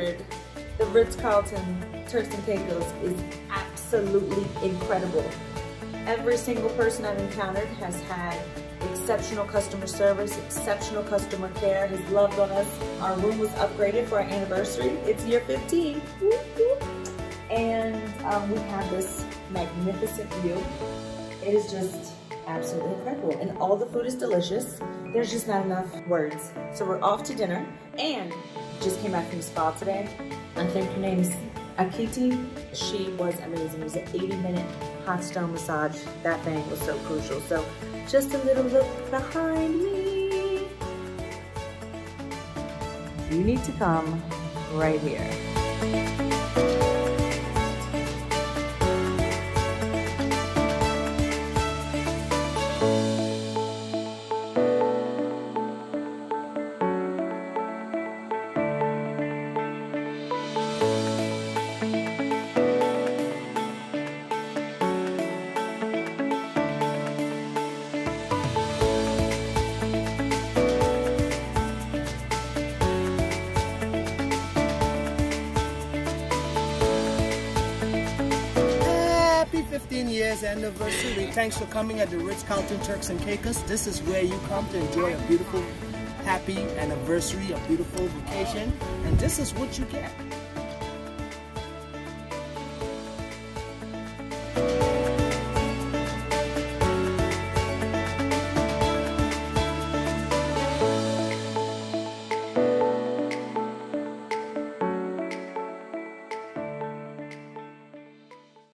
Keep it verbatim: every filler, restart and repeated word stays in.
record, the Ritz-Carlton Turks and Caicos is absolutely incredible. Every single person I've encountered has had exceptional customer service, exceptional customer care, has loved on us. Our room was upgraded for our anniversary. It's year fifteen. And um, we have this magnificent view. It is just absolutely incredible. And all the food is delicious. There's just not enough words. So we're off to dinner, and just came back from the spa today. I think her name's Akiti. She was amazing. It was an eighty minute hot stone massage. That thing was so crucial. So just a little look behind me. You need to come right here. fifteen years anniversary. Thanks for coming at the Ritz-Carlton Turks and Caicos. This is where you come to enjoy a beautiful, happy anniversary, a beautiful vacation, and this is what you get.